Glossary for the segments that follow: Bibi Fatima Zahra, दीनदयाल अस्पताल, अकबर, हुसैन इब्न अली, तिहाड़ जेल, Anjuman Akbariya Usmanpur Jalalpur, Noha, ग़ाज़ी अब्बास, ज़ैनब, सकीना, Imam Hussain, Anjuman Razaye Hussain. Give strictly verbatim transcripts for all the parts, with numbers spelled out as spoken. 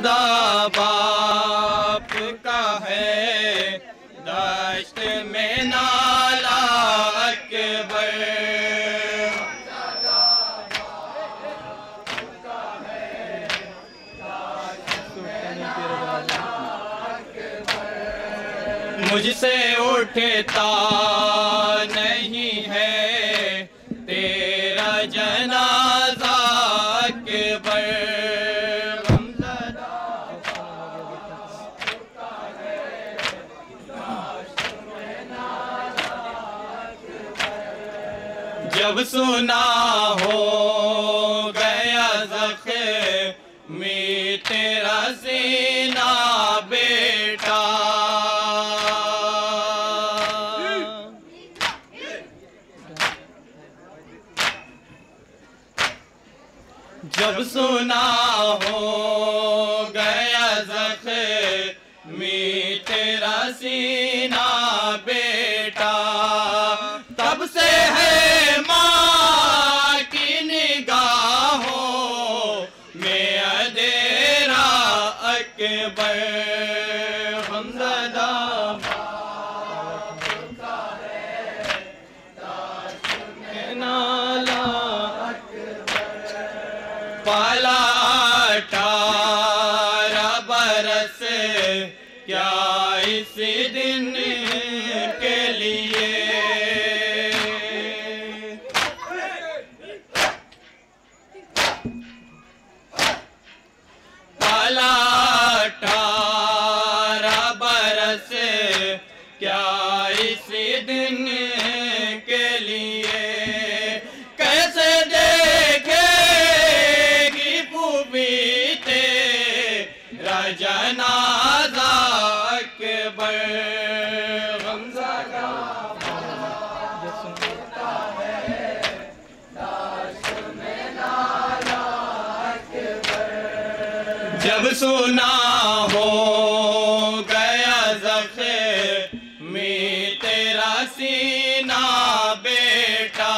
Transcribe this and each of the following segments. सदा बाप का है दश्त में नाला अकबर। मुझसे उठता नहीं है तेरा जनाजा अकबर। जब सुना हो गया ज़ख्मी तेरा सीना बेटा। जब सुना हो गया ज़ख्मी तेरा सीना बेटा तब से है पाला अठारह बरस क्या इस दिन के लिए। पाला अठारह बरस क्या इस दिन के लिए। कैसे जनाजा अकबर गमज़ा का होता है लाश में नाला अकबर। जब सुना हो गया ज़ख्मी तेरा सीना बेटा।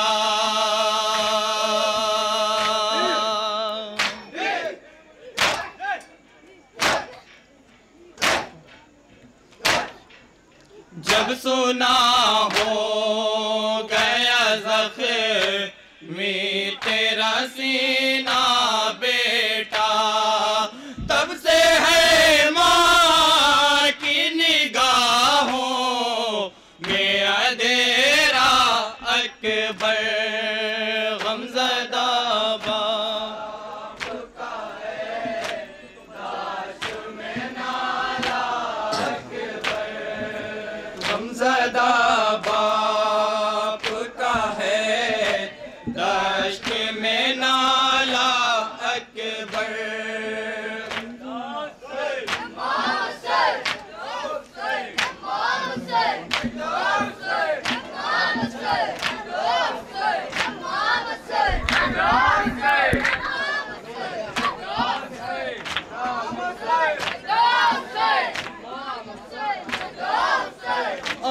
जब सुना हो गया ज़ख्मी तेरा सीना बेटा तब से है माँ की निगाहों में अंधेरा अकबर। गमज़दा बाप का है लाश में नाला अकबर। गमज़दा बाप का है दश्त में नाला अकबर।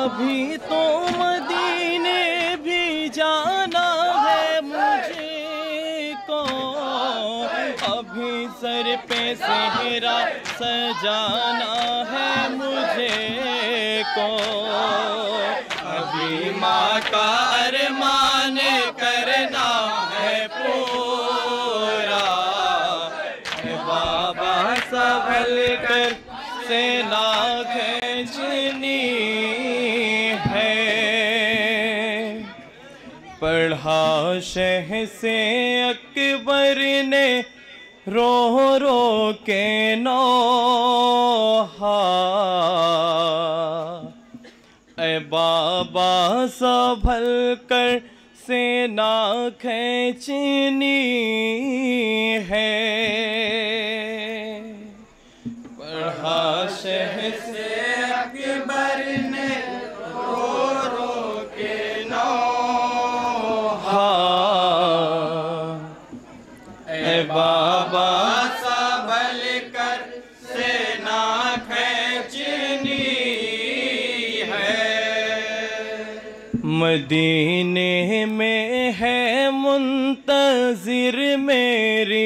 अभी तो मदीने भी जाना है मुझे को। अभी सर पे सेहरा सजाना है मुझे को। अभी माँ का अरमान करना है पूरा। बाबा संभल कर सेना भेजनी पढ़ा शह से अकबर ने रो रो के नौहा। ऐ बाबा संभल कर सेना खींचनी है। पढ़ा शह से अकबर ने बाबा संभल कर सेना खींचनी है। मदीने में है मुंतज़िर मेरी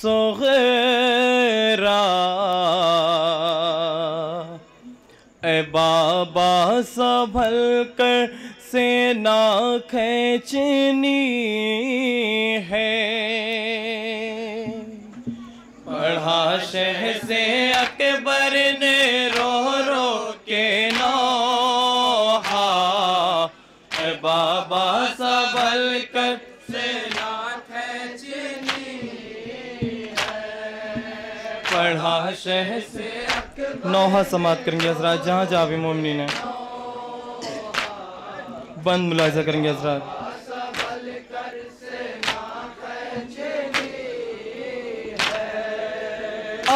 सोगरा। बाबा संभल कर सेना खींचनी है। पढ़ा शहज़े अकबर ने रो रो के नौहा, बाबा संभल कर सेना खींचनी है। पढ़ा शहज़े नौहा समाप्त करेंगे हजरात, जहाँ जहाँ भी मोमिन है बंद मुलाहिजा करेंगे हजरात।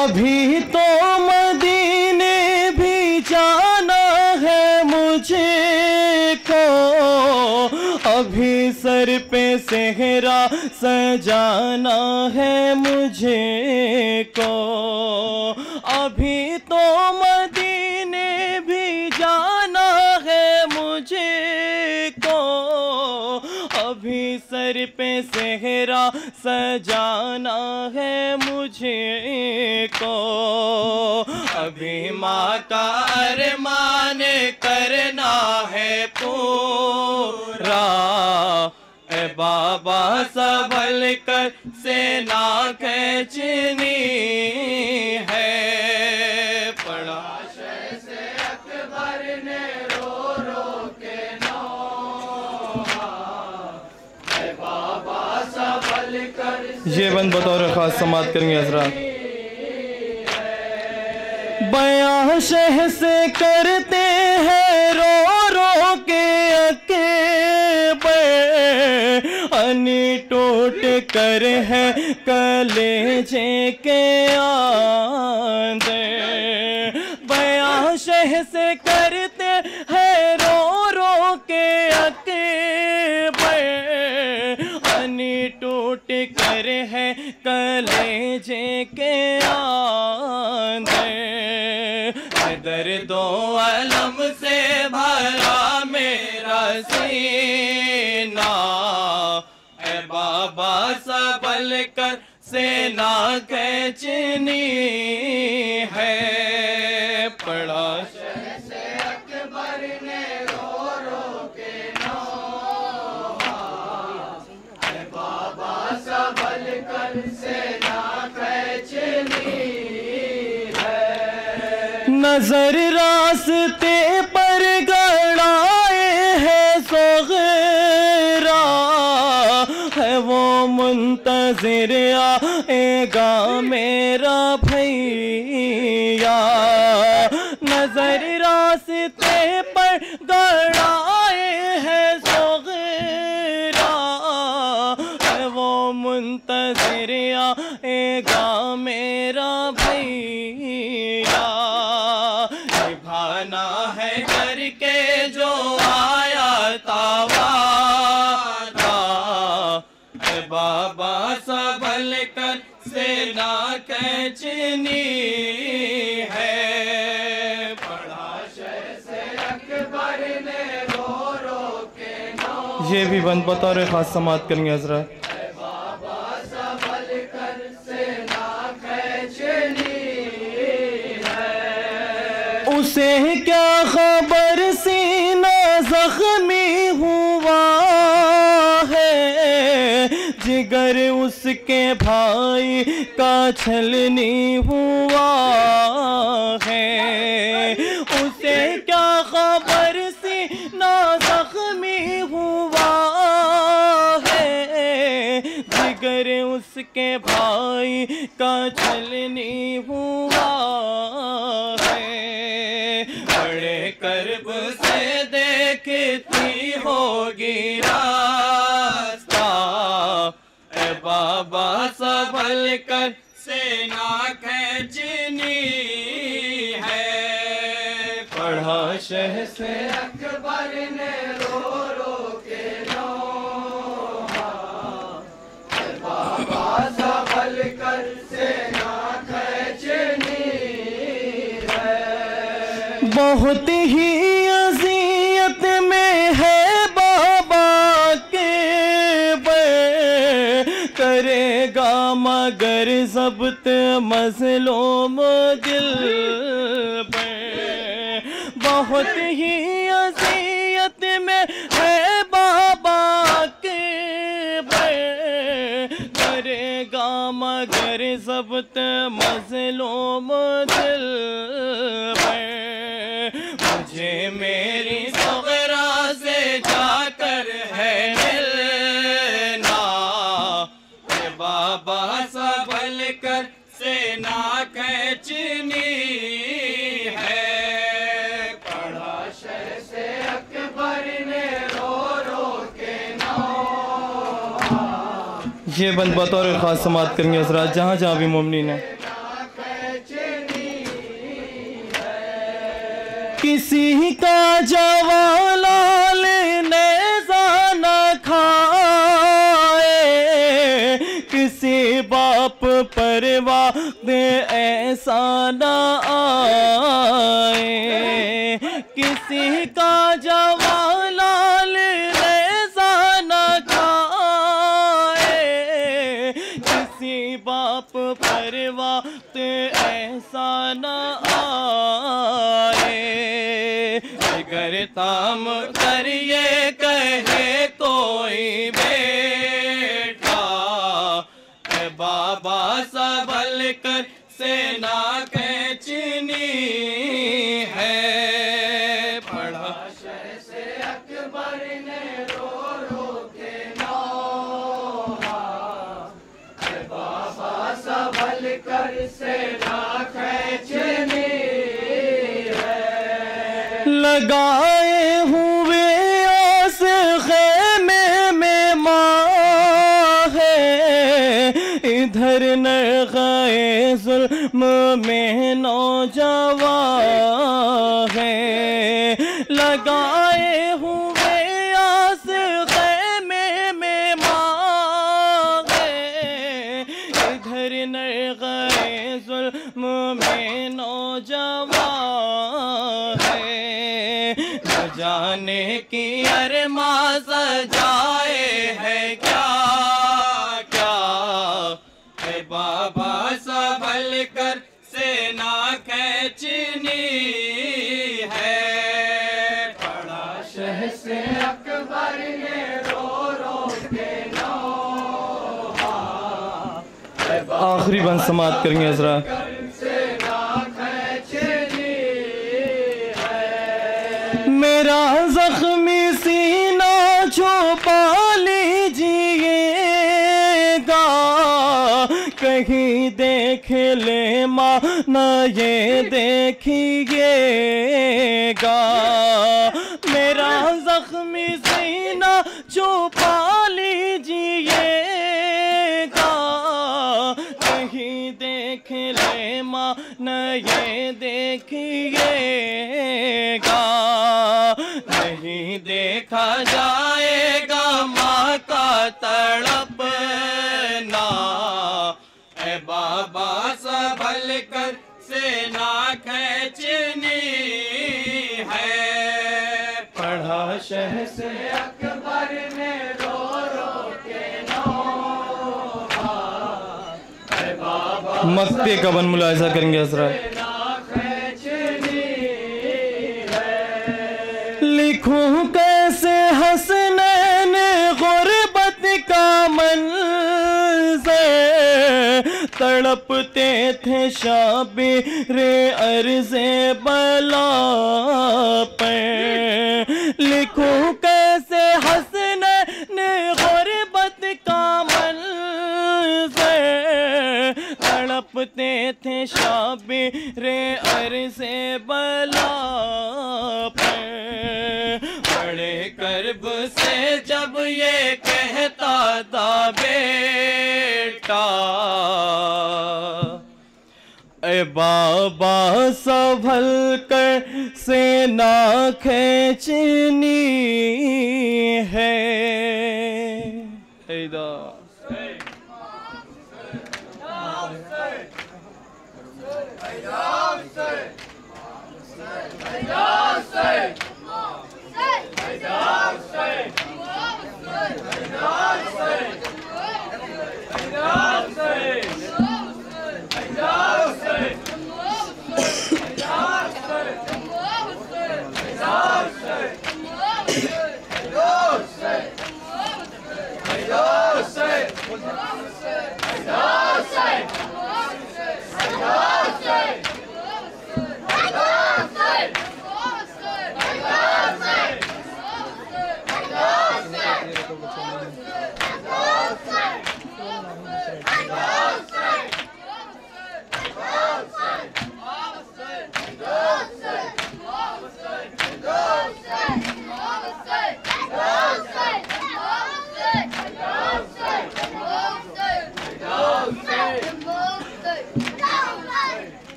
अभी तो मदीने भी जाना है मुझे को, अभी सर पे सेहरा सजाना है मुझे को, अभी तो मदीने भी जाना है मुझे को, अभी सर पे सेहरा सजाना है मुझे को, अभी माँ का अरमान करना है पूरा, ए बाबा संभल कर सेना खींचनी है। ये बंद बतौर खास समाप्त करेंगे हजरात। बयां शह से करते हैं रो रो के अकेबर, अनी टूट कर है कलेजे के आंदे, बयां शह से करते हैं रो रो के अकेबर, अनी टूट कर है कलेजे के आंधे, दर्दो अलम से भरा मेरा सीना, ए बाबा संभल कर सेना खींचनी है। पड़ा नजर रास्ते पर गड़ाए है सगरा, है वो मुंतज़िर आएगा मेरा भैया, नजर रास्ते पर गड़ाए है सगरा, है वो मुंतज़िर आएगा मेरा भैया, निभाना है करके जो आया था वादा, ए बाबा संभल कर सेना खींचनी है। पढ़ा शहज़े अकबर ने रो रो के नौहा, ये भी बंद बतौर खास समाप्त करेंगे हजरत। उसे क्या खबर सीना जख्मी हुआ है, जिगर उसके भाई का छलनी हुआ है, उसे क्या खबर सीना जख्मी हुआ है, जिगर उसके भाई का छलनी हुआ है, कर्ब से देखती होगी रास्ता, ए बाबा संभल कर सेना खींचनी है। पढ़ा शहज़े अकबर ने रो रो के नौहा, ए बाबा संभल कर सेना खींचनी। बहुत ही अज़ियत में है बाबा के बर, करेगा मगर ज़ब्त मज़लूम दिल पर, बहुत ही अज़ियत में है बाबा के भय, करेगा मगर ज़ब्त मज़लूम दिल भय। मुझे मेरी सग़रा से जाकर है मिलना, ये बाबा संभल कर से ना खींचनी। ये बंद बतौर खास समाप्त करेंगे हज़रात, जहाँ जहाँ भी मोमिन है। किसी का जवाला लेने जाना खाए, किसी बाप पर वक्त ऐसा ना आए, किसी का जवाला पर वक्त ऐसा न आए। अगर ताम करिए कहे कोई बेटा, ए बाबा संभल कर से ना खींचनी है। पढ़ा शह से अकबर ने रो रो के नौहा, ए बाबा संभल कर से ना खींचनी है। लगाए हुए आस खेमे में माँ है, इधर न गए जुल्म में नौजवां है। लगाए हुए आस खेमे में माँ है, इधर न गए जुल्म में नौजवां है। न जाने की अरमा सजाए है क्या क्या, है बाबा संभल कर से ना खींचनी है। पढ़ा शह से अकबर ने रो रो के नौहा, आखिरी बंद समाप्त करेंगे जरा। मेरा जख्मी सीना छुपा लीजिएगा, कहीं देख ले माँ न ये देखिएगा। मेरा जख्मी सीना छुपा लीजिएगा, कहीं देख ले माँ न ये देखिएगा। नहीं देखा जाएगा माँ का तड़पना, ए बाबा संभल कर से ना खींचनी है। पढ़ा शह से अकबर ने रो रो के नौहा, ए बाबा मक्ते का बन मुलाहिजा करेंगे हज़रात। लिखूं कैसे हसनैन गुरबत का मंज़र, तड़पते थे शाबिरे अर्ज़े बला पर। लिखूं कैसे हसनैन गुरबत का मंज़र, तड़पते थे शाबिरे अर्ज़े बला पर। कर्ब से जब ये कहता था बेटा, ए बाबा संभल कर से ना खींचनी है।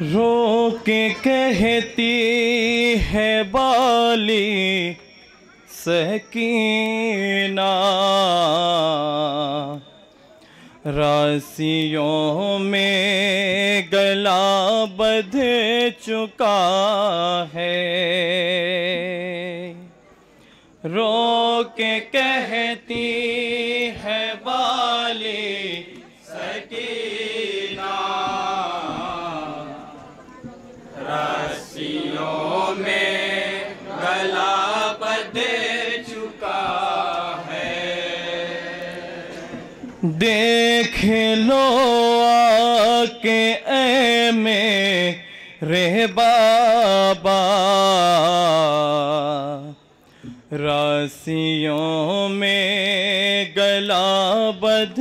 रो के कहती है बाली सकीना, राशियों में गला बध चुका है। रो के कहती है बाली सकीना, रस्सियों में गला बंध चुका है। देख लो आके ऐ मेरे बाबा, रस्सियों में गला बंध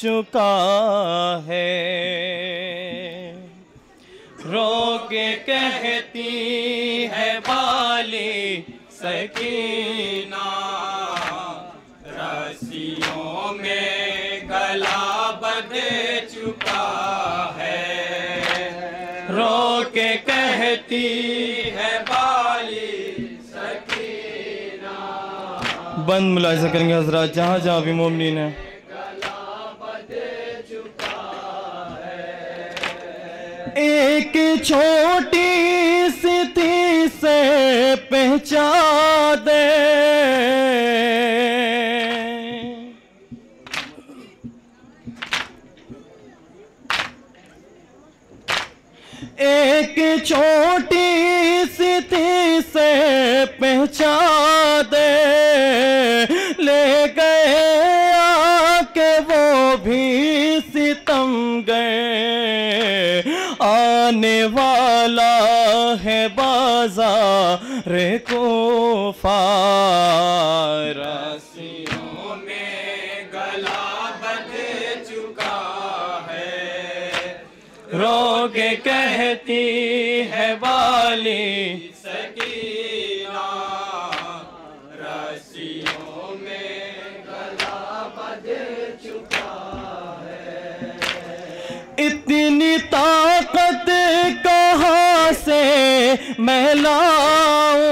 चुका है। रो के कहती है बाली सकीना, रस्सियों में गला बंध चुका है। रो के कहती है बाली सकीना। बंद मुलाहिजा करेंगे हजरात, जहाँ जहाँ भी मोमिन है एक छोटी स्थिति से पहचान दे। एक छोटी स्थिति से पहचान दे, ले गए आके वो भी सितम गए। आने वाला है बाजार कोफा, रस्सियों में गला बंध चुका है। रो के कहती है बाली सकीना, रस्सियों में गला बंध चुका है। इतनी ताकत कहाँ से मैं लाऊं,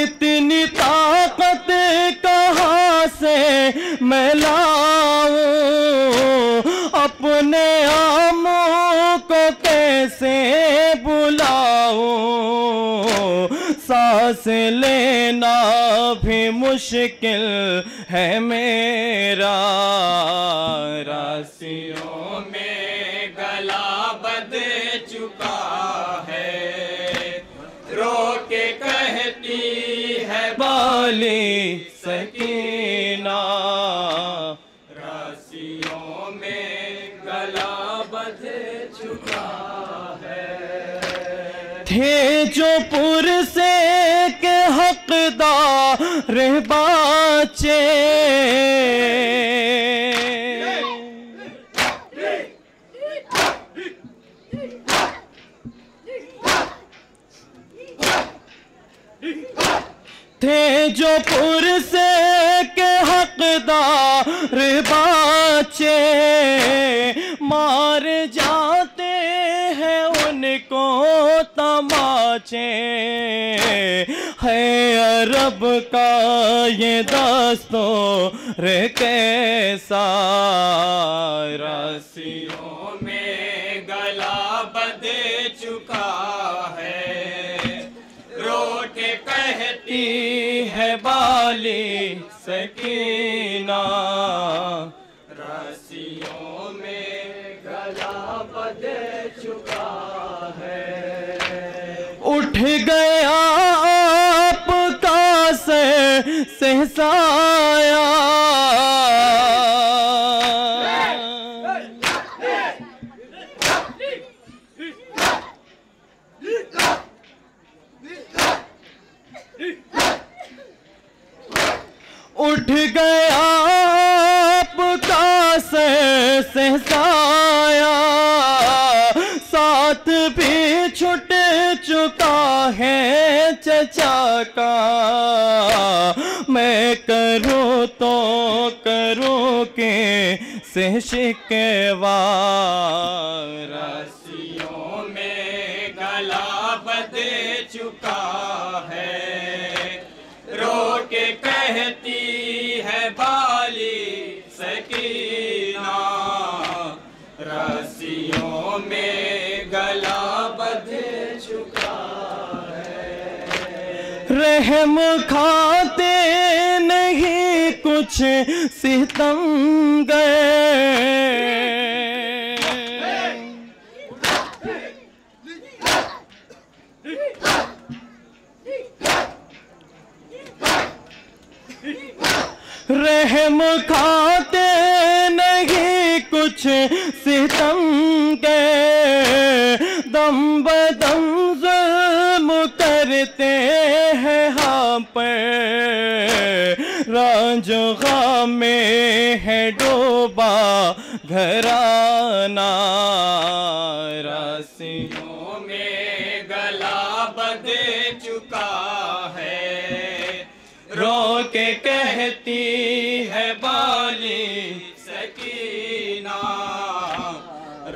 इतनी ताकत कहाँ से मैं लाऊं, अपने आमों को कैसे बुलाऊं। सांस लेना भी मुश्किल है मेरा, रस्सियों में गला बंध चुका है। रो के कहती है बाली सकीना, रस्सियों में गला बंध चुका है। थे जो पुर से के हकदार बाचे, थे जो पुर से के हकदार बाचे, मार जाते हैं उनको तमाचे। है अरब का ये दास्तां रे कैसा, रस्सियों में गला बंध चुका है। रो के कहती है बाली सकीना, रस्सियों में गला बंध चुका उठ गया आपका सहसाया, उठ गया आपका सहसाया, साथ भी छुट चुका है चचा का। मैं करूँ तो करूँ के से शिकवा, रस्सियों में गला बंध चुका है, रो के कहती बाली सकीना। रस्सियों में गला बंध चुका है, रहम खाते नहीं कुछ सितम गए। रहम खाते नहीं कुछ सितम के, दम बदम जुल्म करते हैं हम पर। रांझा में है डूबा घराना, रस्सियों में गला बंध चुका है, रो के कहती है बाली सकीना।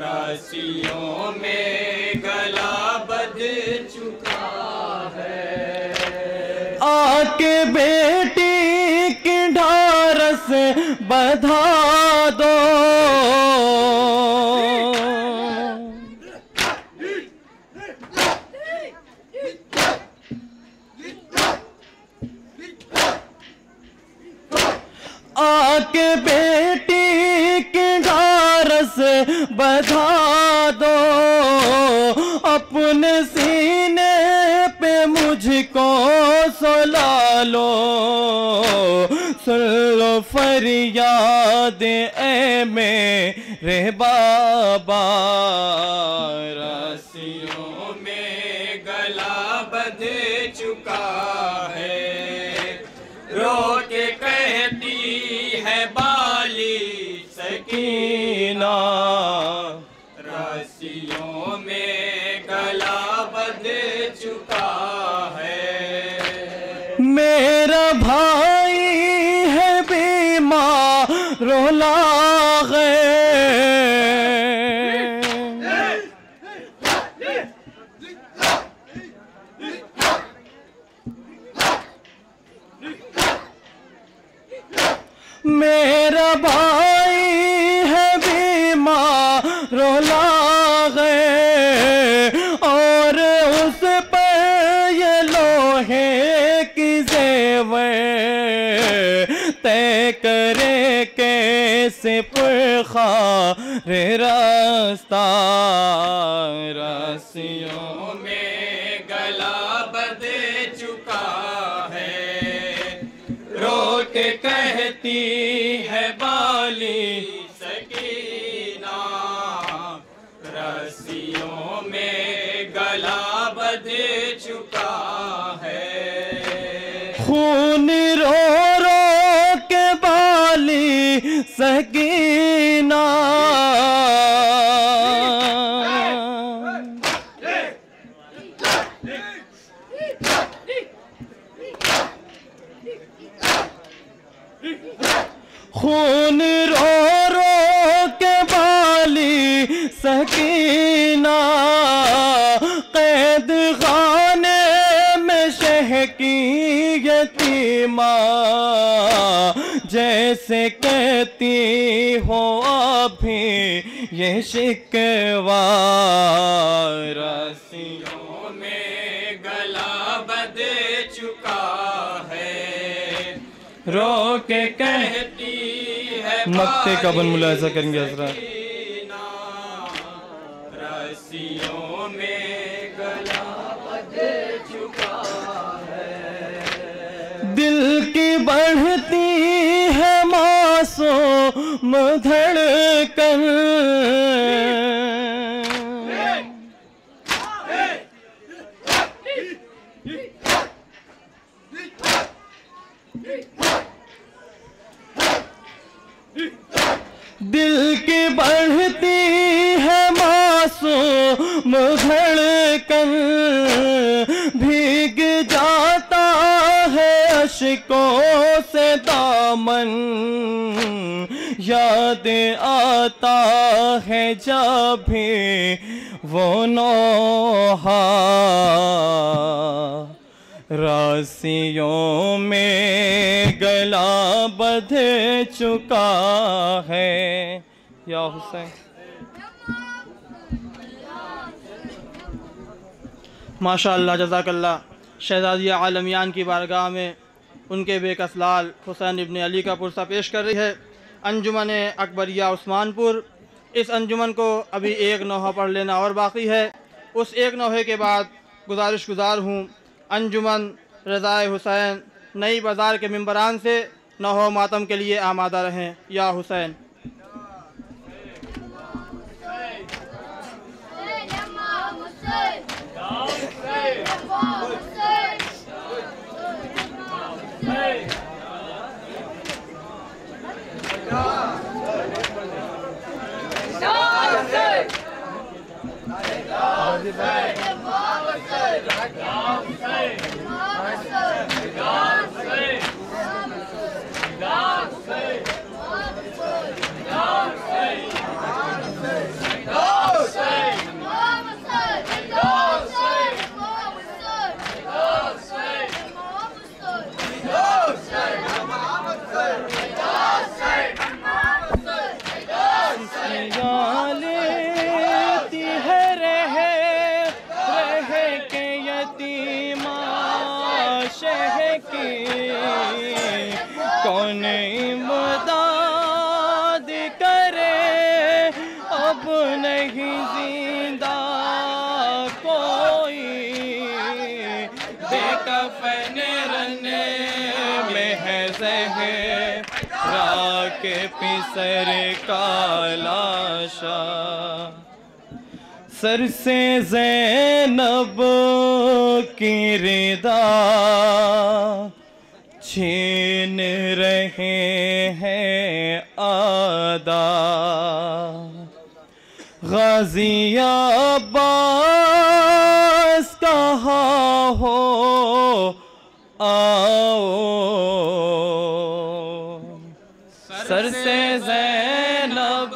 रस्सियों में गला बंध चुका है, आके बेटी की ढारस बधा दो। आके बेटी के ढारस बधा दो, अपने सीने पे मुझको सुला लो। सुन लो फरियाद ए मेरे बाबा, रस्सियों में गला बंध चुका है, रो के कहती है बाली सकीना। रस्सियों में गला बंध चुका है, मेरा भाई है बीमार रोला है। मेरा भाई है बीमार रोला है, और उस पर ये लोहे की जेवर। तय करे कैसे पुरखा रे रास्ता, रस्सियों में गला बंध चुका है, रो के कहती है बाली सकीना। रस्सियों में गला बंध चुका है, खून रो रो के बाली सकीना। खून रो रो के बाली सकीना, कैद खाने में शहकी यतीमा। जैसे कहती हो अभी ये शिकवा, रस्सियों में गला बंध चुका है, रो के कहती मक्ते का बन मुलाहिजा करेंगे हज़रात। रस्सियों में बढ़ती है मासो मधड़कन, दिल की बढ़ती है मासो मधड़कन, भीग जाता है अशकों से दामन, याद आता है जब भी वो नौहा, रासियों में गला बध चुका है। या हुसैन माशाल्लाह जज़ाकल्लाह। शहजादी आलमियान की बारगाह में उनके बेकसलाल हुसैन इब्न अली का पुरसा पेश कर रही है अंजुमन अकबरिया उस्मानपुर। इस अंजुमन को अभी एक नौहा पढ़ लेना और बाकी है। उस एक नौहे के बाद गुजारिश गुजार हूँ अंजुमन रज़ाए हुसैन नई बाज़ार के मेम्बरान से नौहा मातम के लिए आमादा रहें। या हुसैन के पिसर का लाशा, सर से ज़ैनब की रिदा छीन रहे हैं आदा, गाज़ियाबास कहा हो आओ, सर से ज़ैनब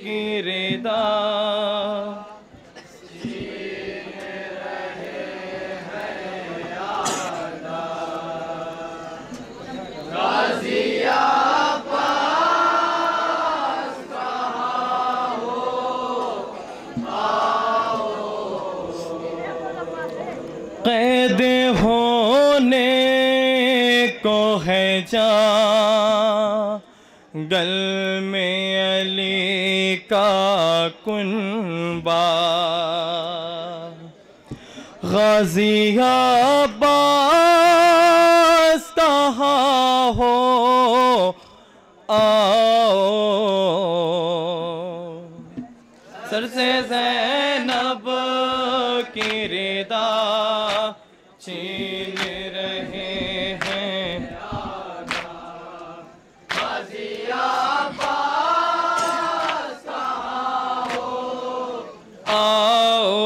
की रिदा छीन रहे हैं आदा, गाज़ियाबास कहा हो आओ, कैद होने को है जा गल में अली का कुनबा, गाज़ियाबास कहा हो आओ, सर से ज़ैनब की रिदा छीन रहे हैं आदा, गाज़ियाबास कहा हो आओ,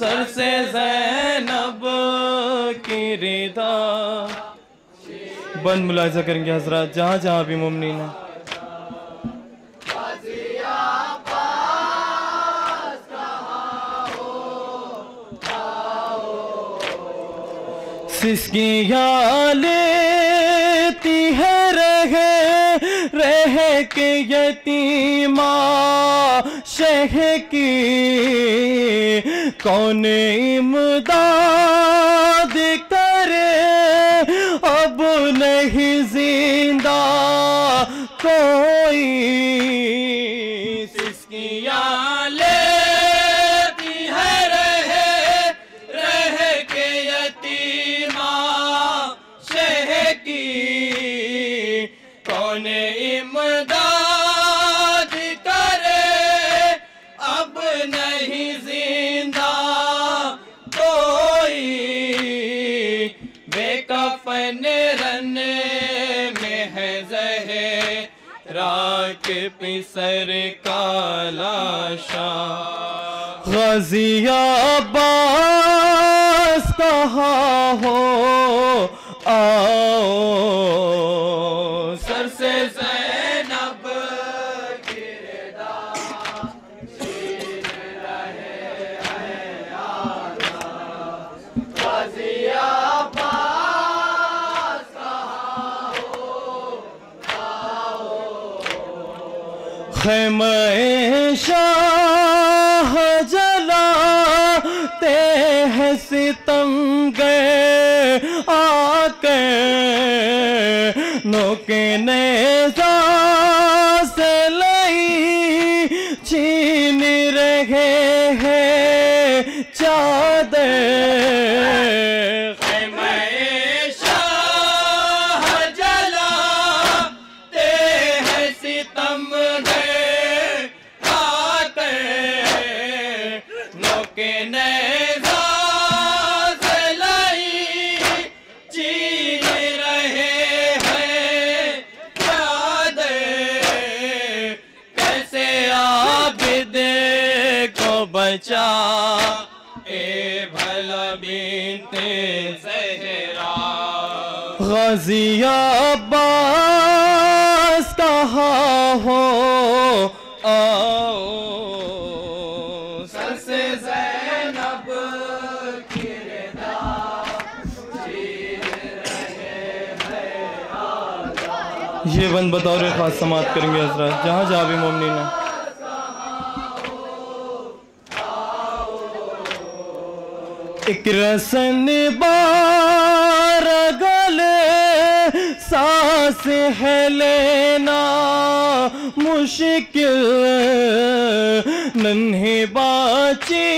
सर से ज़ैनब की रिदा। बंद मुलाहिज़ा करेंगे हजरात जहाँ जहाँ भी मुमनिन है। सिसकियाँ लेती है रहे रह के यतीमा शह की, कौन इमदाद करे अब नहीं जिंदा कोई, सिसकियाँ ले जिंदा कोई बेकफन रन में है ज़हरा के पिसर का लाशा। ग़ज़ियाबास कहाँ हो आओ, सर से ज़ैनब किरदार छीन रहे हैं आका। ग़ज़ियाबास कहाँ हो आओ, ख़ैमे शाह जलाते हैं सितम गए आके, नोके नेज़ा से लई छीन रहे हैं चादर। बचा ए भला बीते ज़हरा। ग़ज़ियाबास कहाँ हो आओ, सर से ज़ैनब किरदार छीन रहे हैं आका। ये बंद बतौर खास समाप्त करेंगे हज़रात। जहाँ जहाँ भी मोमिन है एक रसन बार गले सांस है लेना मुश्किल, नन्हे बाची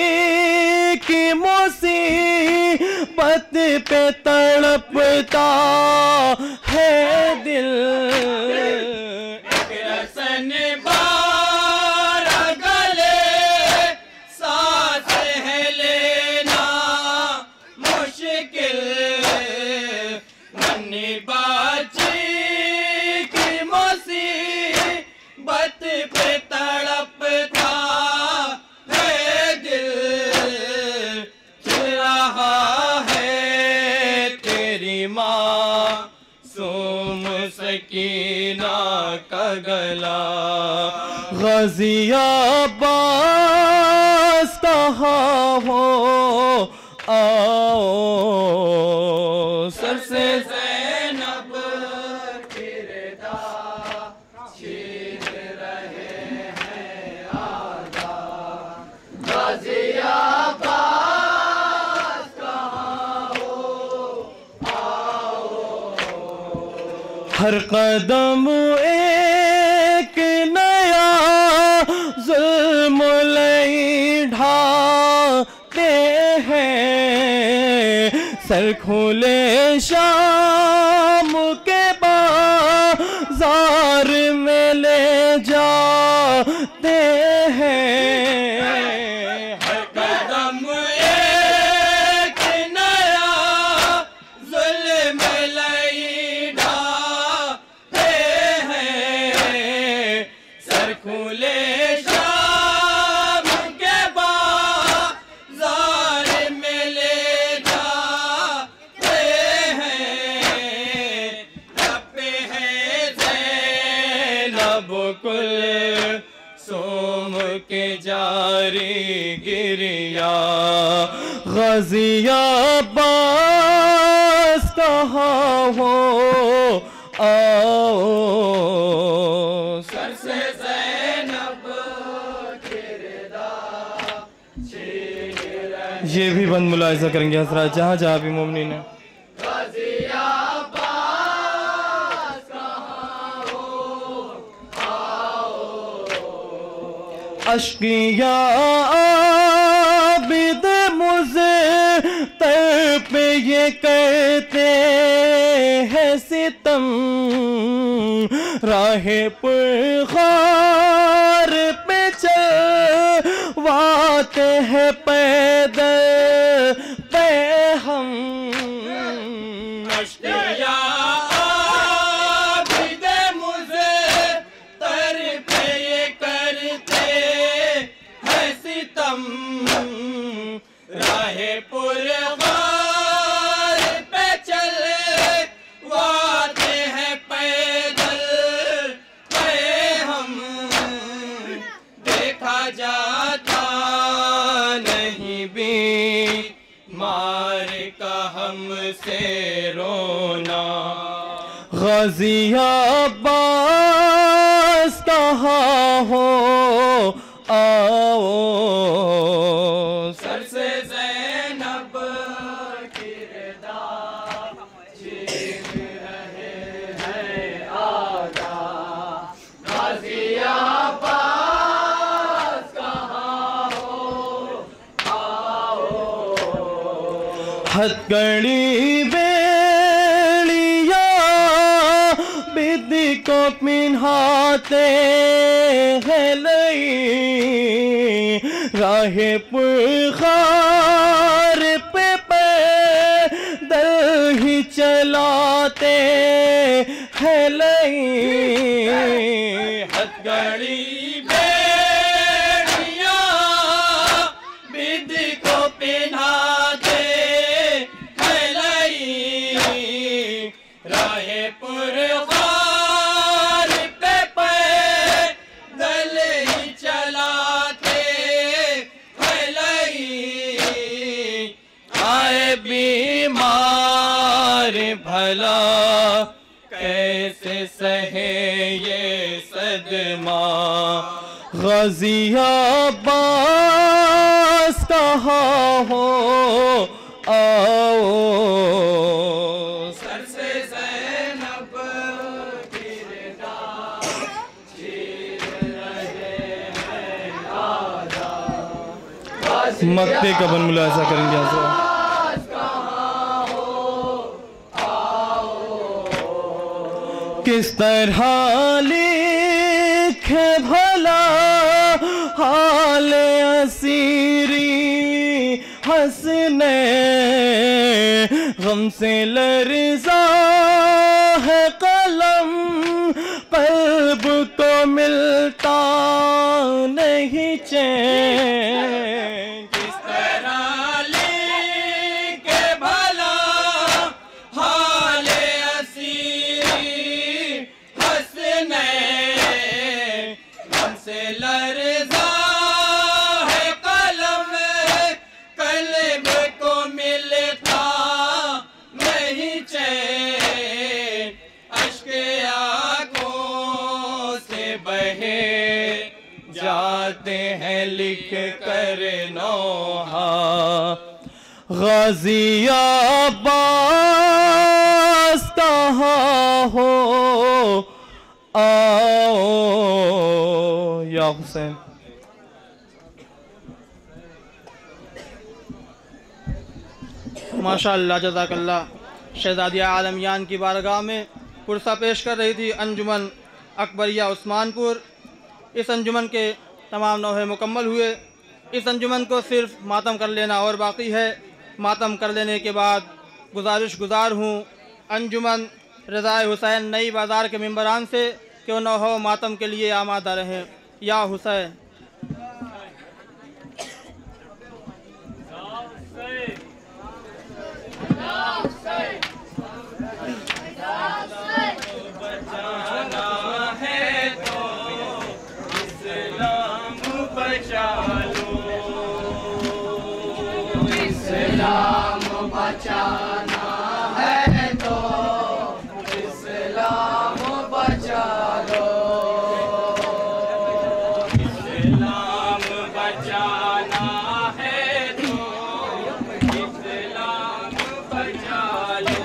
की मुसीबत पे तड़पता है दिल। एक रसन गला। ग़ज़ियाबास कहाँ हो आओ, सर से ज़ैनब किरदार छीन रहे हैं आका। ग़ज़ियाबास कहाँ हो आओ, हर कदम सर खोले शाम के बाजार में ले जाते हैं। हर कदम एक नया जुल्म लई ढाते हैं, सर खोले गिरिया। ग़ज़ियाबास कहाँ हो आओ, सर से ज़ैनब किरदार छीन रहे हैं। ये भी बंद मुलाहिज़ा करेंगे हज़रात। जहाँ जहाँ भी मोमिन है अश्किया आबिद मुझे तर पे ये कहते हैं सितम, राहे पर खार पे चलवाते हैं पैदल पे हम ग़ाज़ी अब्बास कहाँ हो आओ सर से ज़ैनब किरदार जीत रहे हैं आदा। ग़ाज़ी अब्बास कहाँ हो आओ हथकड़ी मिन्हाते हैं लई राहे पुरखार पे पैदल ही चलाते हैं लई हथकड़ी ग़ाज़ी अब्बास कहाँ हो आओ सर से ज़ैनब किरदार जीत रहे हैं आदा। मक्ते का बन मुलाहिज़ा करेंगे आज किस तरह लिखे भला हाल असीरी हंसने गम से लर्ज़ा है कलम क़ल्ब को मिलता नहीं चैन। लिख कर नौहा ग़ाज़ी अब्बास कहाँ हो आओ या हुसैन। माशाअल्लाह जज़ाकल्लाह। शहज़ादी आलमयान की बारगाह में कुर्सा पेश कर रही थी अंजुमन अकबरिया उस्मानपुर। इस अंजुमन के तमाम नौहे मुकम्मल हुए। इस अंजुमन को सिर्फ मातम कर लेना और बाकी है। मातम कर लेने के बाद गुजारिश गुजार हूँ अंजुमन रज़ाए हुसैन नई बाज़ार के मेम्बरान से कि वो नौहो मातम के लिए आमादा रहें। या हुसैन बचाना है तो इस्लाम बचा लो। इस्लाम बचाना है तो इस्लाम बचा लो। इस्लाम बचाना है तो इस्लाम बचा लो।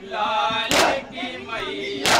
लाल की मैया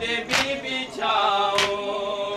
नदी भी बिछाओ।